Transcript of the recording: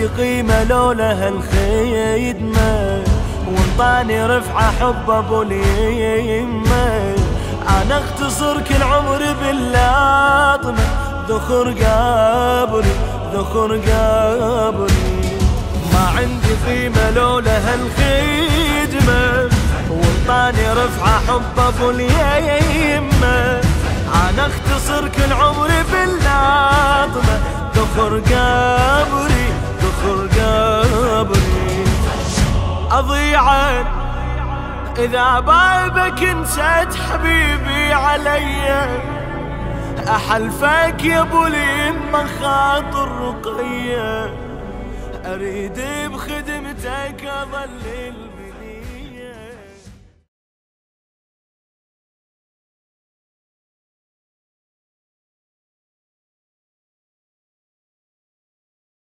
عندي قيمة لولا هالخيمة، وانطاني رفعة حب ابو اليمة. انا اختصر كل عمري باللاطمة، ذخر قبري ذخر قبري. ما عندي قيمة لولا هالخيمة، وانطاني رفعة حب ابو اليمة. انا اختصر كل عمري باللاطمة، ذخر قبري ذخر قبري. أضيعت إذا بابك نسيت حبيبي علي، أحلفك يا أبو اليمة خاطر رقية، أريد بخدمتك أظل البيت.